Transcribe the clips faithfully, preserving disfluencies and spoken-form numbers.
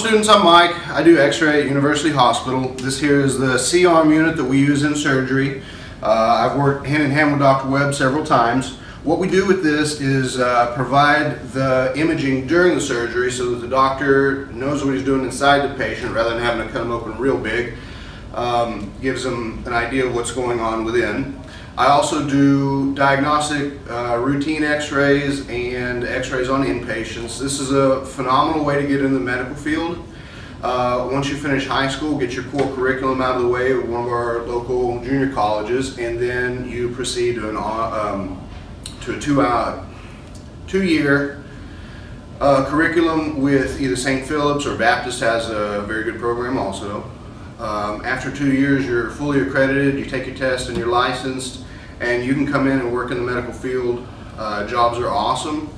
students, I'm Mike. I do X-Ray at University Hospital. This here is the C-arm unit that we use in surgery. Uh, I've worked hand in hand with Doctor Webb several times. What we do with this is uh, provide the imaging during the surgery so that the doctor knows what he's doing inside the patient rather than having to cut them open real big. Um, gives them an idea of what's going on within. I also do diagnostic uh, routine x-rays and x-rays on inpatients. This is a phenomenal way to get in the medical field. Uh, once you finish high school, get your core curriculum out of the way at one of our local junior colleges, and then you proceed to, an, um, to a two, uh, two-year uh, curriculum with either Saint Phillips or Baptist has a very good program also. Um, after two years, you're fully accredited, you take your test and you're licensed, and you can come in and work in the medical field. Uh, jobs are awesome.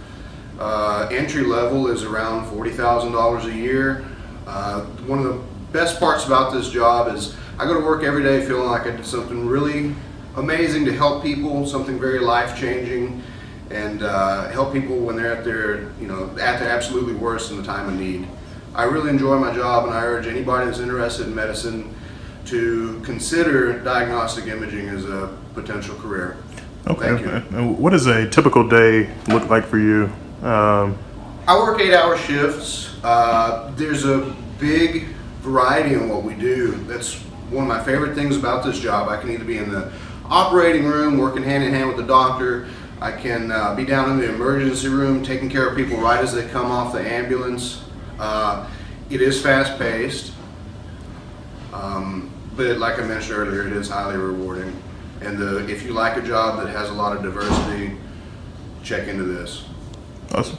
Uh, entry level is around forty thousand dollars a year. Uh, one of the best parts about this job is I go to work every day feeling like I did something really amazing to help people, something very life-changing, and uh, help people when they're at their, you know, at their absolutely worst in the time of need. I really enjoy my job, and I urge anybody that's interested in medicine to consider diagnostic imaging as a potential career. Okay. Thank you. What does a typical day look like for you? Um, I work eight-hour shifts. Uh, there's a big variety in what we do. That's one of my favorite things about this job. I can either be in the operating room working hand-in-hand with the doctor. I can uh, be down in the emergency room taking care of people right as they come off the ambulance. Uh, it is fast-paced, um, but like I mentioned earlier, it is highly rewarding. And the, if you like a job that has a lot of diversity, check into this. Awesome.